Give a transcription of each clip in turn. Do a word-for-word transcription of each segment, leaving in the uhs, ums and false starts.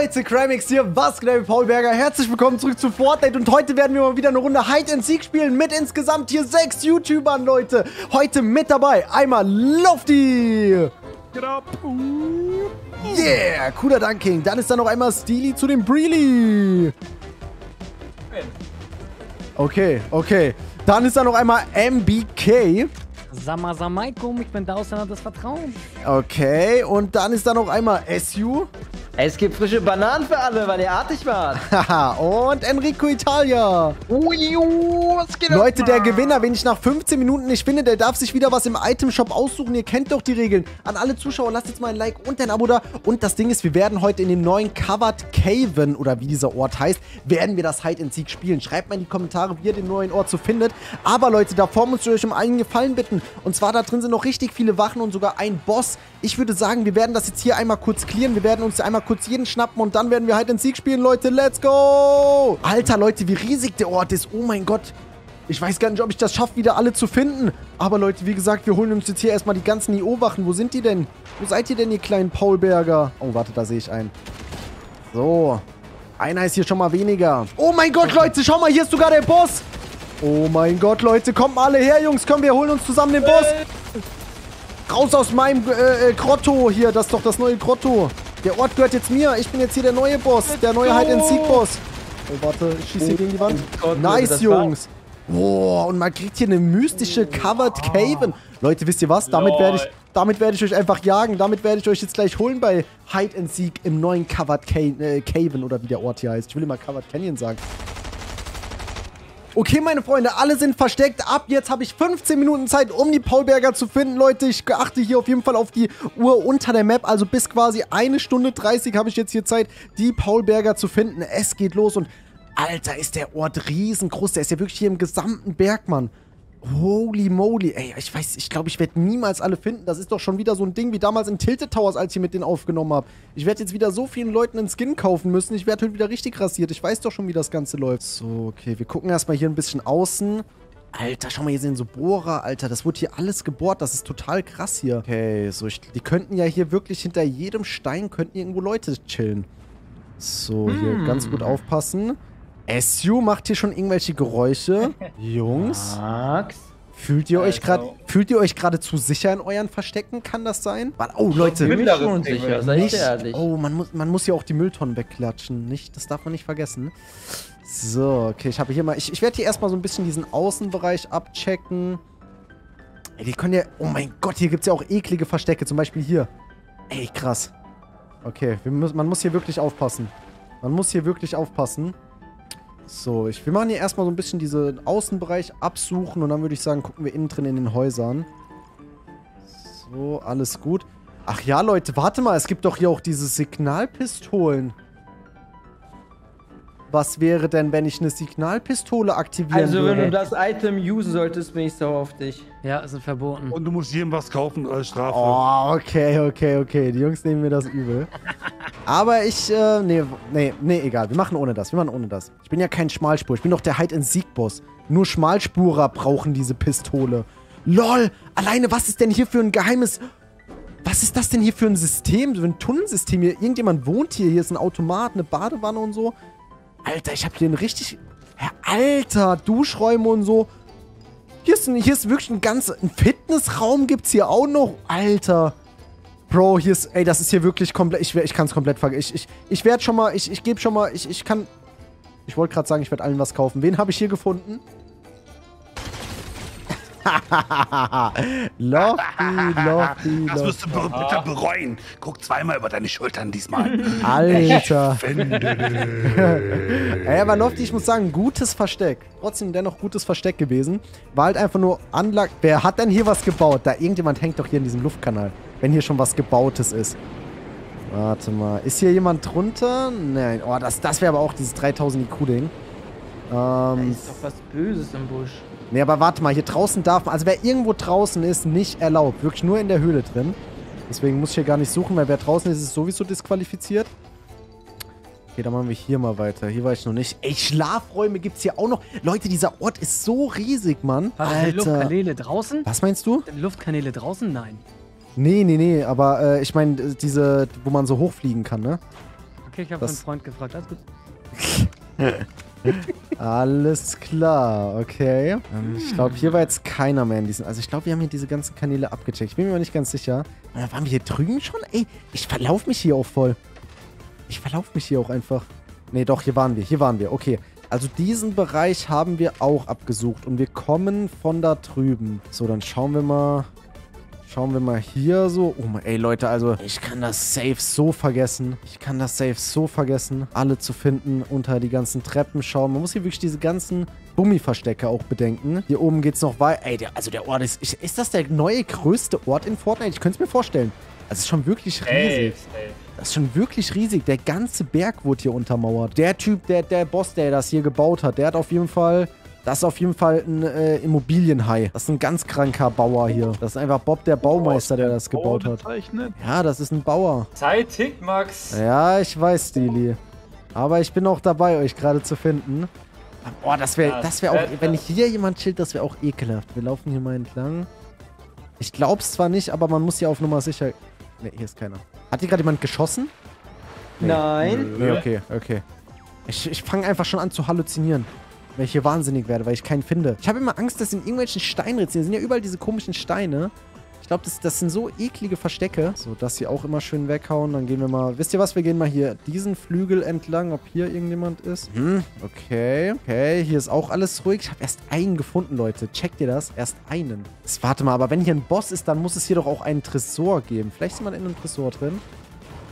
Leute, iCrimax hier, was geht ab, Paul Berger, herzlich willkommen zurück zu Fortnite und heute werden wir mal wieder eine Runde Hide and Seek spielen mit insgesamt hier sechs YouTubern, Leute. Heute mit dabei einmal Lofty. Get up. Yeah, cooler Dunking. Dann ist da noch einmal Steely zu dem Breely. Okay, okay. Dann ist da noch einmal M B K. Sama Samaikum, ich bin der Ausländer des Vertrauens. Okay, und dann ist da noch einmal S U. Es gibt frische Bananen für alle, weil ihr artig wart. Haha, und Enrico Italia. Ui, was geht Leute, der Gewinner, wenn ich nach fünfzehn Minuten nicht finde, der darf sich wieder was im Itemshop aussuchen. Ihr kennt doch die Regeln. An alle Zuschauer, lasst jetzt mal ein Like und ein Abo da. Und das Ding ist, wir werden heute in dem neuen Covert Cavern, oder wie dieser Ort heißt, werden wir das Hide and Seek spielen. Schreibt mal in die Kommentare, wie ihr den neuen Ort so findet. Aber Leute, davor müsst ihr euch um einen Gefallen bitten. Und zwar, da drin sind noch richtig viele Wachen und sogar ein Boss. Ich würde sagen, wir werden das jetzt hier einmal kurz clearen. Wir werden uns einmal kurz jeden schnappen und dann werden wir Hide and Seek spielen, Leute. Let's go! Alter, Leute, wie riesig der Ort ist. Oh mein Gott. Ich weiß gar nicht, ob ich das schaffe, wieder alle zu finden. Aber Leute, wie gesagt, wir holen uns jetzt hier erstmal die ganzen I O-Wachen. Wo sind die denn? Wo seid ihr denn, ihr kleinen Paulberger? Oh, warte, da sehe ich einen. So. Einer ist hier schon mal weniger. Oh mein Gott, Leute, schau mal, hier ist sogar der Boss. Oh mein Gott, Leute, kommt mal alle her, Jungs. Komm, wir holen uns zusammen den Boss. Raus aus meinem äh, äh, Grotto hier. Das ist doch das neue Grotto. Der Ort gehört jetzt mir. Ich bin jetzt hier der neue Boss. Der neue Hide and Seek Boss. Oh, warte. Ich schieße hier gegen die Wand. Nice, Jungs. Boah, und man kriegt hier eine mystische Covert Cavern. Leute, wisst ihr was? Damit werde ich, damit werde ich euch einfach jagen. Damit werde ich euch jetzt gleich holen bei Hide and Seek im neuen Covert Cavern oder wie der Ort hier heißt. Ich will immer Covert Canyon sagen. Okay, meine Freunde, alle sind versteckt. Ab jetzt habe ich fünfzehn Minuten Zeit, um die Paulberger zu finden. Leute, ich achte hier auf jeden Fall auf die Uhr unter der Map. Also bis quasi eine Stunde dreißig habe ich jetzt hier Zeit, die Paulberger zu finden. Es geht los und Alter, ist der Ort riesengroß. Der ist ja wirklich hier im gesamten Berg, Mann. Holy moly. Ey, ich weiß, ich glaube, ich werde niemals alle finden. Das ist doch schon wieder so ein Ding wie damals in Tilted Towers, als ich mit denen aufgenommen habe. Ich werde jetzt wieder so vielen Leuten einen Skin kaufen müssen. Ich werde heute wieder richtig rasiert. Ich weiß doch schon, wie das Ganze läuft. So, okay, wir gucken erstmal hier ein bisschen außen. Alter, schau mal, hier sind so Bohrer, Alter. Das wurde hier alles gebohrt. Das ist total krass hier. Okay, so, ich, die könnten ja hier wirklich hinter jedem Stein könnten irgendwo Leute chillen. So, hier hm. ganz gut aufpassen. S U macht hier schon irgendwelche Geräusche. Jungs, fühlt ihr euch gerade, fühlt ihr euch gerade zu sicher in euren Verstecken? Kann das sein? Oh Leute, ich bin schon sicher, seid ihr ehrlich. Oh, man muss, man muss hier auch die Mülltonnen wegklatschen, nicht? Das darf man nicht vergessen. So, okay, ich habe hier mal, ich, ich werde hier erstmal so ein bisschen diesen Außenbereich abchecken. Ey, die können ja, oh mein Gott, hier gibt es ja auch eklige Verstecke, zum Beispiel hier. Ey, krass. Okay, wir müssen, man muss hier wirklich aufpassen. Man muss hier wirklich aufpassen. So, ich, wir machen hier erstmal so ein bisschen diesen Außenbereich absuchen und dann würde ich sagen, gucken wir innen drin in den Häusern. So, alles gut. Ach ja, Leute, warte mal, es gibt doch hier auch diese Signalpistolen. Was wäre denn, wenn ich eine Signalpistole aktivieren also, würde? Also, wenn du das Item usen solltest, bin ich sauer auf dich. Ja, ist verboten. Und du musst jedem was kaufen als Strafe. Oh, okay, okay, okay. Die Jungs nehmen mir das übel. Aber ich, äh, nee, nee, nee, egal. Wir machen ohne das, wir machen ohne das. Ich bin ja kein Schmalspur, ich bin doch der Hide and Seek Boss. Nur Schmalspurer brauchen diese Pistole. LOL, alleine, was ist denn hier für ein geheimes... Was ist das denn hier für ein System, für ein Tunnelsystem hier? Irgendjemand wohnt hier, hier ist ein Automat, eine Badewanne und so. Alter, ich habe hier ein richtig... Alter, Duschräume und so. Hier ist, ein, hier ist wirklich ein ganz... Ein Fitnessraum gibt's hier auch noch. Alter. Bro, hier ist... Ey, das ist hier wirklich komplett... Ich, ich kann es komplett vergessen. Ich, ich, ich werde schon mal... Ich, ich gebe schon mal... Ich, ich kann... Ich wollte gerade sagen, ich werde allen was kaufen. Wen habe ich hier gefunden? Lofty, Lofty, das wirst du bitter bereuen. Guck zweimal über deine Schultern diesmal. Alter. Ich finde Ey, aber Lofty, ich muss sagen, gutes Versteck. Trotzdem dennoch gutes Versteck gewesen. War halt einfach nur Anlag... Wer hat denn hier was gebaut? Da irgendjemand hängt doch hier in diesem Luftkanal. Wenn hier schon was Gebautes ist. Warte mal. Ist hier jemand drunter? Nein. Oh, das, das wäre aber auch dieses dreitausend I Q-Ding. Ähm, da ist doch was Böses im Busch. Nee, aber warte mal, hier draußen darf man... Also wer irgendwo draußen ist, nicht erlaubt. Wirklich nur in der Höhle drin. Deswegen muss ich hier gar nicht suchen, weil wer draußen ist, ist sowieso disqualifiziert. Okay, dann machen wir hier mal weiter. Hier war ich noch nicht. Ey, Schlafräume gibt's hier auch noch. Leute, dieser Ort ist so riesig, Mann. War Alter. Luftkanäle draußen? Was meinst du? Luftkanäle draußen? Nein. Nee, nee, nee. Aber äh, ich meine, diese, wo man so hochfliegen kann, ne? Okay, ich habe einen Freund gefragt. Alles gut. Alles klar, okay. Ähm, ich glaube, hier war jetzt keiner mehr in diesen... Also ich glaube, wir haben hier diese ganzen Kanäle abgecheckt. Ich bin mir aber nicht ganz sicher. Äh, waren wir hier drüben schon? Ey, ich verlauf mich hier auch voll. Ich verlauf mich hier auch einfach. Nee, doch, hier waren wir. Hier waren wir, okay. Also diesen Bereich haben wir auch abgesucht. Und wir kommen von da drüben. So, dann schauen wir mal... Schauen wir mal hier so. Oh mein, ey Leute, also ich kann das safe so vergessen. Ich kann das safe so vergessen, alle zu finden, unter die ganzen Treppen schauen. Man muss hier wirklich diese ganzen Bummi-Verstecke auch bedenken. Hier oben geht's noch weiter. Ey, der, also der Ort ist... Ich, ist das der neue, größte Ort in Fortnite? Ich könnte es mir vorstellen. Das ist schon wirklich riesig. Ey, das ist schon wirklich riesig. Der ganze Berg wurde hier untermauert. Der Typ, der, der Boss, der das hier gebaut hat, der hat auf jeden Fall... Das ist auf jeden Fall ein äh, Immobilienhai. Das ist ein ganz kranker Bauer hier. Das ist einfach Bob, der Baumeister, der das gebaut hat. Ja, das ist ein Bauer. Zeitig, Max. Ja, ich weiß, Steely. Aber ich bin auch dabei, euch gerade zu finden. Boah, das wäre das wär auch... Wenn hier jemand chillt, das wäre auch ekelhaft. Wir laufen hier mal entlang. Ich glaub's zwar nicht, aber man muss hier auf Nummer sicher... Ne, hier ist keiner. Hat hier gerade jemand geschossen? Nee. Nein. Nee, okay, okay. Ich, ich fange einfach schon an zu halluzinieren. Weil ich hier wahnsinnig werde, weil ich keinen finde. Ich habe immer Angst, dass in irgendwelchen Steinritzen, hier sind ja überall diese komischen Steine. Ich glaube, das, das sind so eklige Verstecke. So, das hier auch immer schön weghauen. Dann gehen wir mal, wisst ihr was, wir gehen mal hier diesen Flügel entlang, ob hier irgendjemand ist. Hm, okay. Okay, hier ist auch alles ruhig. Ich habe erst einen gefunden, Leute. Checkt ihr das? Erst einen. Jetzt, warte mal, aber wenn hier ein Boss ist, dann muss es hier doch auch einen Tresor geben. Vielleicht ist jemand in einem Tresor drin.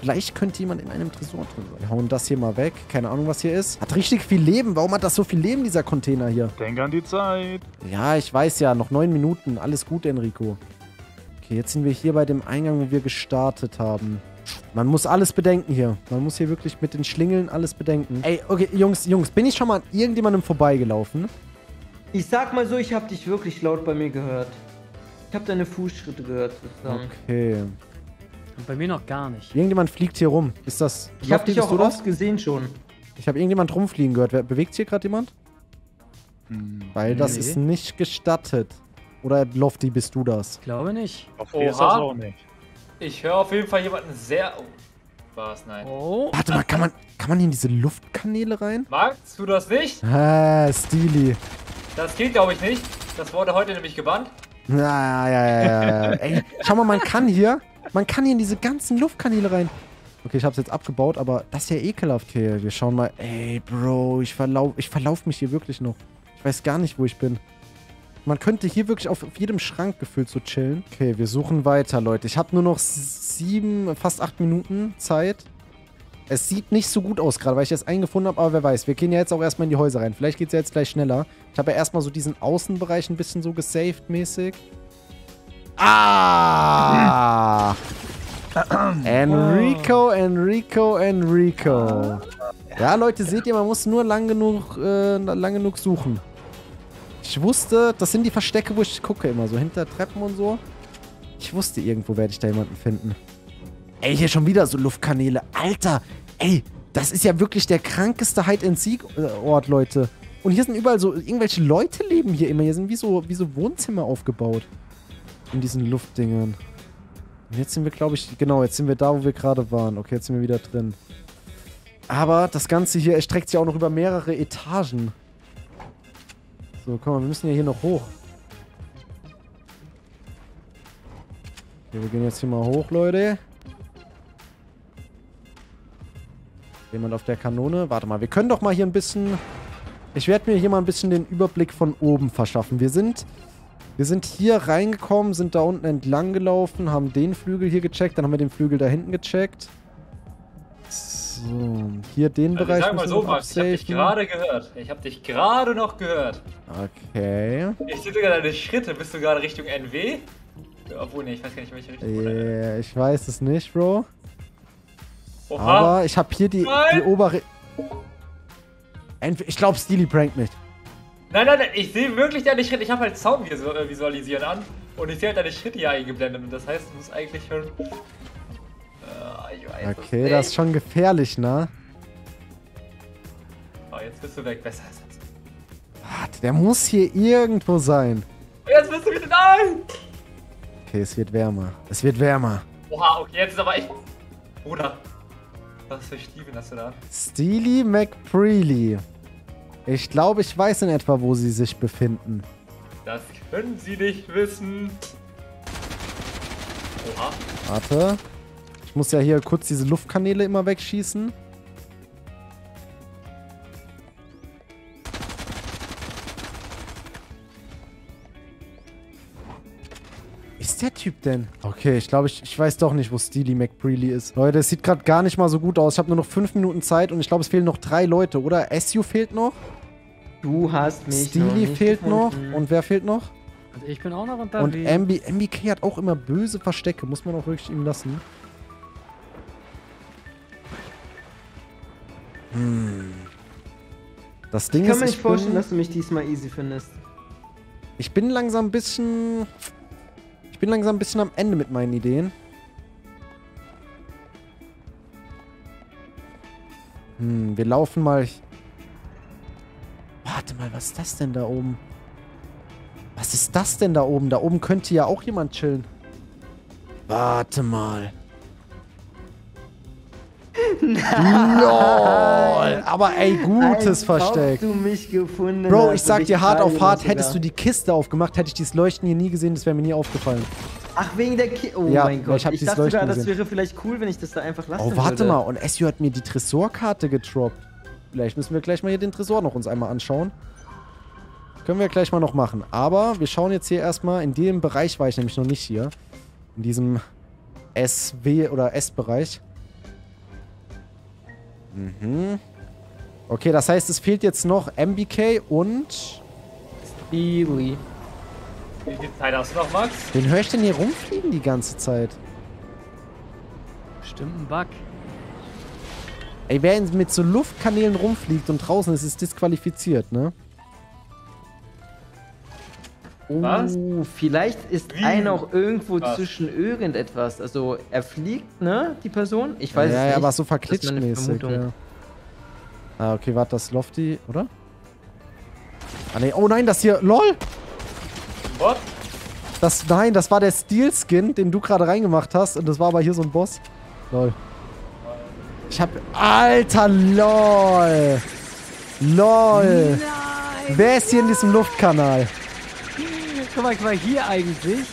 Vielleicht könnte jemand in einem Tresor drin sein. Wir hauen das hier mal weg. Keine Ahnung, was hier ist. Hat richtig viel Leben. Warum hat das so viel Leben, dieser Container hier? Denk an die Zeit. Ja, ich weiß ja. Noch neun Minuten. Alles gut, Enrico. Okay, jetzt sind wir hier bei dem Eingang, wo wir gestartet haben. Man muss alles bedenken hier. Man muss hier wirklich mit den Schlingeln alles bedenken. Ey, okay, Jungs, Jungs. Bin ich schon mal an irgendjemandem vorbeigelaufen? Ich sag mal so, ich habe dich wirklich laut bei mir gehört. Ich habe deine Fußschritte gehört. Sozusagen. Okay. Bei mir noch gar nicht. Irgendjemand fliegt hier rum. Ist das... Ich hab dich auch oft gesehen schon. Ich habe irgendjemand rumfliegen gehört. Wer, bewegt hier gerade jemand? Hm. Weil das nee. ist nicht gestattet. Oder Lofty, bist du das? Ich glaube nicht. Lofty ist das auch nicht. Ich höre auf jeden Fall jemanden sehr... Oh. War es? Nein. Oh. Warte mal, kann man, kann man hier in diese Luftkanäle rein? Magst du das nicht? Ah, Steely. Das geht, glaube ich, nicht. Das wurde heute nämlich gebannt. Na, ja, ja, ja, ja. Ey, schau mal, man kann hier... Man kann hier in diese ganzen Luftkanäle rein. Okay, ich hab's jetzt abgebaut, aber das ist ja ekelhaft hier. Wir schauen mal. Ey, Bro, ich verlauf, ich verlauf mich hier wirklich noch. Ich weiß gar nicht, wo ich bin. Man könnte hier wirklich auf, auf jedem Schrank gefühlt so chillen. Okay, wir suchen weiter, Leute. Ich habe nur noch sieben, fast acht Minuten Zeit. Es sieht nicht so gut aus gerade, weil ich jetzt einen gefunden habe, aber wer weiß. Wir gehen ja jetzt auch erstmal in die Häuser rein. Vielleicht geht's ja jetzt gleich schneller. Ich habe ja erstmal so diesen Außenbereich ein bisschen so gesaved-mäßig. Ah! Enrico, Enrico, Enrico. Ja, Leute, seht ihr, man muss nur lang genug, äh, lang genug suchen. Ich wusste, das sind die Verstecke, wo ich gucke immer, so hinter Treppen und so. Ich wusste, irgendwo werde ich da jemanden finden. Ey, hier schon wieder so Luftkanäle. Alter, ey, das ist ja wirklich der krankeste Hide-and-Seek-Ort, Leute. Und hier sind überall so, irgendwelche Leute leben hier immer. Hier sind wie so, wie so Wohnzimmer aufgebaut. In diesen Luftdingern. Und jetzt sind wir, glaube ich... Genau, jetzt sind wir da, wo wir gerade waren. Okay, jetzt sind wir wieder drin. Aber das Ganze hier erstreckt sich auch noch über mehrere Etagen. So, komm mal, wir müssen ja hier noch hoch. Okay, wir gehen jetzt hier mal hoch, Leute. Jemand auf der Kanone. Warte mal, wir können doch mal hier ein bisschen... Ich werde mir hier mal ein bisschen den Überblick von oben verschaffen. Wir sind... Wir sind hier reingekommen, sind da unten entlang gelaufen, haben den Flügel hier gecheckt, dann haben wir den Flügel da hinten gecheckt. So, hier den also Bereich. Ich sag mal so, Max, ich hab dich gerade gehört. Ich hab dich gerade noch gehört. Okay. Ich sehe sogar deine Schritte. Bist du gerade Richtung N W? Obwohl, ne, ich weiß gar nicht, welche Richtung. Yeah, ich weiß es nicht, Bro. Oha. Aber ich hab hier die, die obere... Ich glaube, Steely prankt mich. Nein, nein, nein, ich sehe wirklich deine Schritte. Ich habe halt Sound visualisieren an und ich sehe halt deine Schritte hier eingeblendet. Und das heißt, du musst eigentlich schon... Äh, okay, das ist schon gefährlich, ne? Oh, jetzt bist du weg. Besser als jetzt. Warte, der muss hier irgendwo sein. Jetzt bist du wieder da! Okay, es wird wärmer. Es wird wärmer. Oha, okay, jetzt ist aber echt... Bruder. Was für Steven hast du da? Steely McBreely. Ich glaube, ich weiß in etwa, wo sie sich befinden. Das können sie nicht wissen. Oha. Warte. Ich muss ja hier kurz diese Luftkanäle immer wegschießen. Ist der Typ denn? Okay, ich glaube, ich, ich weiß doch nicht, wo Steely McBreely ist. Leute, es sieht gerade gar nicht mal so gut aus. Ich habe nur noch fünf Minuten Zeit und ich glaube, es fehlen noch drei Leute, oder? S U fehlt noch. Du hast mich Steely noch nicht fehlt gefunden. Noch. Und wer fehlt noch? Also ich bin auch noch unterwegs. Und M B, M B K hat auch immer böse Verstecke. Muss man auch wirklich ihm lassen. Hm. Das Ding ich kann ist, mir nicht vorstellen, dass du mich diesmal easy findest. Ich bin langsam ein bisschen... Ich bin langsam ein bisschen am Ende mit meinen Ideen. Hm, wir laufen mal... Warte mal, was ist das denn da oben? Was ist das denn da oben? Da oben könnte ja auch jemand chillen. Warte mal. Nein. LOL. Aber ey, gutes Versteck. Du mich gefunden, Bro, ich sag dir hart auf hart, hättest du die Kiste aufgemacht, hätte ich dieses Leuchten hier nie gesehen, das wäre mir nie aufgefallen. Ach, wegen der Kiste? Oh ja, mein Gott, ich, hab ich dieses dachte Leuchten sogar, gesehen. Das wäre vielleicht cool, wenn ich das da einfach lassen würde. Oh, warte würde. mal, und S U hat mir die Tresorkarte getroppt. Vielleicht müssen wir gleich mal hier den Tresor noch uns einmal anschauen. Können wir gleich mal noch machen. Aber wir schauen jetzt hier erstmal, in dem Bereich war ich nämlich noch nicht hier. In diesem S W oder S-Bereich. Mhm. Okay, das heißt, es fehlt jetzt noch M B K und... Steely. Wie viel Zeit hast du noch, Max? Wen höre ich denn hier rumfliegen die ganze Zeit? Bestimmt ein Bug. Ey, wer mit so Luftkanälen rumfliegt und draußen ist, ist disqualifiziert, ne? Was? Oh, vielleicht ist Wie? einer auch irgendwo Was? zwischen irgendetwas. Also, er fliegt, ne, die Person? Ich weiß ja, es ja, nicht. Ja, aber so verklitschtmäßig. Ja. Ah, okay, warte, das Lofty, oder? Ah, ne, oh nein, das hier, lol! What? Das, nein, das war der Steel-Skin, den du gerade reingemacht hast. Und das war aber hier so ein Boss. Lol. Ich hab... Alter, lol! Lol! Nein, Wer ist hier nein. in diesem Luftkanal? Guck mal, ich war hier eigentlich,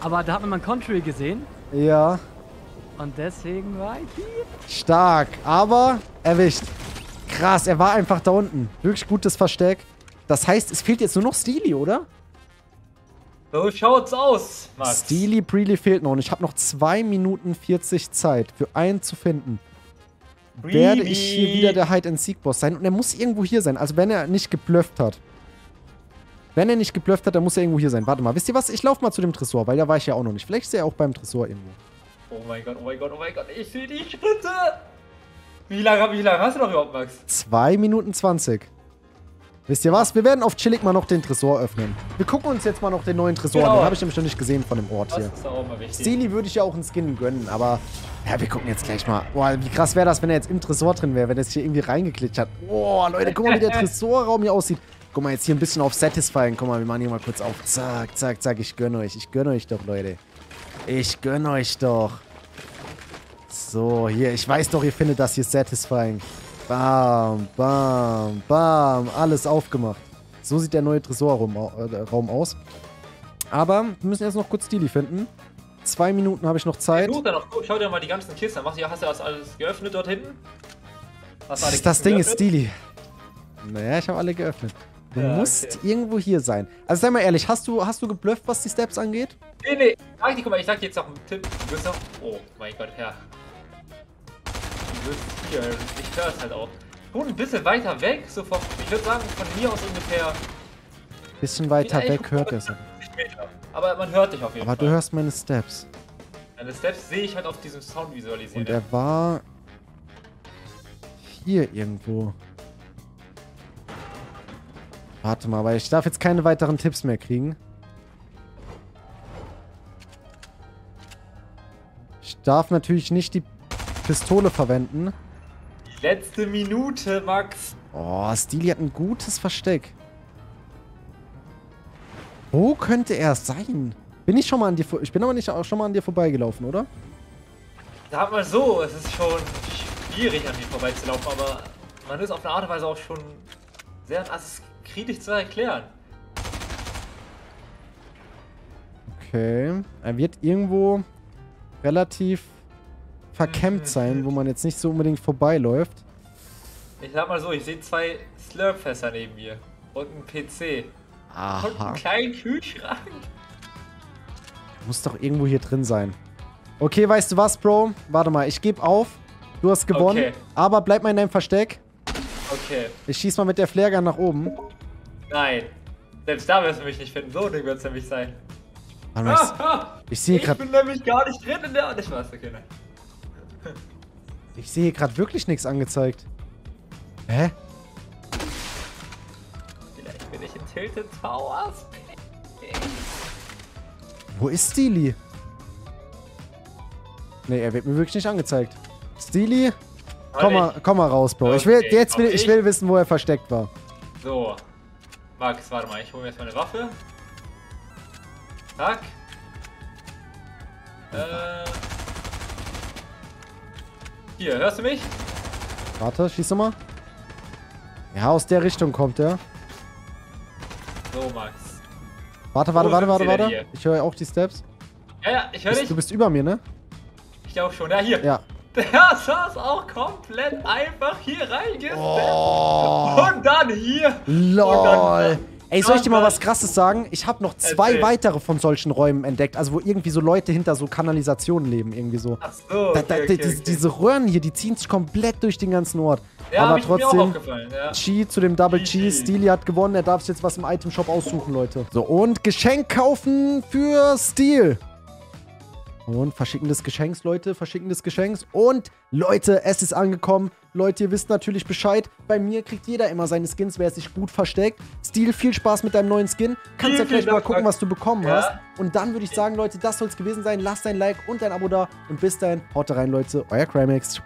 aber da hat man mal Country gesehen. Ja. Und deswegen war ich hier. Stark, aber erwischt. Krass, er war einfach da unten. Wirklich gutes Versteck. Das heißt, es fehlt jetzt nur noch Steely, oder? So schaut's aus, Max. Steely Breely fehlt noch und ich habe noch zwei Minuten vierzig Zeit für einen zu finden. Breely. Werde ich hier wieder der Hide-and-Seek-Boss sein und er muss irgendwo hier sein, also wenn er nicht geblufft hat. Wenn er nicht geblufft hat, dann muss er irgendwo hier sein. Warte mal, wisst ihr was? Ich laufe mal zu dem Tresor, weil da war ich ja auch noch nicht. Vielleicht ist er auch beim Tresor irgendwo. Oh mein Gott, oh mein Gott, oh mein Gott. Ich sehe die Schritte. Wie lange, wie lange hast du noch überhaupt, Max? zwei Minuten zwanzig. Wisst ihr was? Wir werden auf chillig mal noch den Tresor öffnen. Wir gucken uns jetzt mal noch den neuen Tresor genau. an. Den habe ich nämlich noch nicht gesehen von dem Ort das hier. Das ist auch mal wichtig. Steely würde ich ja auch einen Skin gönnen, aber... Ja, wir gucken jetzt gleich mal. Boah, wie krass wäre das, wenn er jetzt im Tresor drin wäre, wenn er es hier irgendwie reingeklickt hat. Boah, Leute, guck mal, wie der Tresorraum hier aussieht. Guck mal, jetzt hier ein bisschen auf Satisfying. Guck mal, wir machen hier mal kurz auf. Zack, zack, zack. Ich gönne euch. Ich gönne euch doch, Leute. Ich gönne euch doch. So, hier. Ich weiß doch, ihr findet das hier Satisfying. Bam, bam, bam. Alles aufgemacht. So sieht der neue Tresorraum äh, Raum aus. Aber wir müssen jetzt noch kurz Steely finden. Zwei Minuten habe ich noch Zeit. Hey, du, dann noch, schau dir mal die ganzen Kisten an. Hast du das alles geöffnet dort hinten? Hast du alle Kisten das Ding geöffnet? Ist Steely. Naja, ich habe alle geöffnet. Du ja, musst okay. irgendwo hier sein. Also sei mal ehrlich, hast du, hast du geblufft, was die Steps angeht? Nee, nee. Ach, guck mal, ich sag dir jetzt noch einen Tipp. Du bist noch... Oh, mein Gott, Herr. Du bist hier. Ich höre es halt auch. Gut, ein bisschen weiter weg. So von, ich würde sagen, von mir aus ungefähr... Ein bisschen weiter ich, weg hört es. Aber man hört dich auf jeden Aber Fall. Aber du hörst meine Steps. Meine Steps sehe ich halt auf diesem Sound visualisieren. Und er war... hier irgendwo. Warte mal, weil ich darf jetzt keine weiteren Tipps mehr kriegen. Ich darf natürlich nicht die Pistole verwenden. Die letzte Minute, Max. Oh, Steely hat ein gutes Versteck. Wo könnte er sein? Bin ich schon mal an dir Ich bin aber nicht auch schon mal an dir vorbeigelaufen, oder? Sag mal so, es ist schon schwierig, an mir vorbeizulaufen, aber man ist auf eine Art und Weise auch schon sehr, also es ist kritisch zu erklären. Okay, er wird irgendwo relativ verkämmt sein, wo man jetzt nicht so unbedingt vorbeiläuft. Ich sag mal so, ich sehe zwei Slurpfässer neben mir und einen P C. Aha. Und einen kleinen Kühlschrank. Muss doch irgendwo hier drin sein. Okay, weißt du was, Bro? Warte mal, ich gebe auf. Du hast gewonnen, okay. Aber bleib mal in deinem Versteck. Okay. Ich schieß mal mit der Flare Gun nach oben. Nein. Selbst da wirst du mich nicht finden. So ein Ding wird es nämlich sein. Mann, ah, ah, ich sehe gerade. Ich bin nämlich gar nicht drin in der. Ich weiß, okay, nein. Ich sehe hier gerade wirklich nichts angezeigt. Hä? Vielleicht bin ich in Tilted Towers. Wo ist Steely? Ne, er wird mir wirklich nicht angezeigt. Steely, komm mal, komm mal raus, Bro. Okay, ich will, jetzt will, ich will wissen, wo er versteckt war. So. Max, warte mal. Ich hole mir jetzt meine Waffe. Zack. Äh. Hier, hörst du mich? Warte, schieß nochmal. Ja, aus der Richtung kommt er. So, Max. Warte, warte, warte, warte, warte. Ich höre auch die Steps. Ja, ja, ich höre dich. Du bist über mir, ne? Ich auch schon. Ja, hier. Ja. Der saß auch komplett einfach hier reingesteppt. Oh. Und dann hier. Lol. Und dann, ey, soll ich dir mal was Krasses sagen? Ich habe noch zwei Erzähl. weitere von solchen Räumen entdeckt. Also, wo irgendwie so Leute hinter so Kanalisationen leben, irgendwie so. Ach so. Okay, da, da, okay, die, okay. Diese Röhren hier, die ziehen sich komplett durch den ganzen Ort. Ja, aber trotzdem, ja. Chi zu dem Double Chi. Steely hat gewonnen. Er darf sich jetzt was im Item-Shop aussuchen, Leute. So, und Geschenk kaufen für Steely. Und Verschicken des Geschenks, Leute, Verschicken des Geschenks. Und Leute, es ist angekommen. Leute, ihr wisst natürlich Bescheid. Bei mir kriegt jeder immer seine Skins, wer es sich gut versteckt. Steely, viel Spaß mit deinem neuen Skin. Kannst ja vielleicht mal gucken, was du bekommen hast. Und dann würde ich sagen, Leute, das soll es gewesen sein. Lasst ein Like und ein Abo da. Und bis dahin, haut rein, Leute. Euer iCrimax.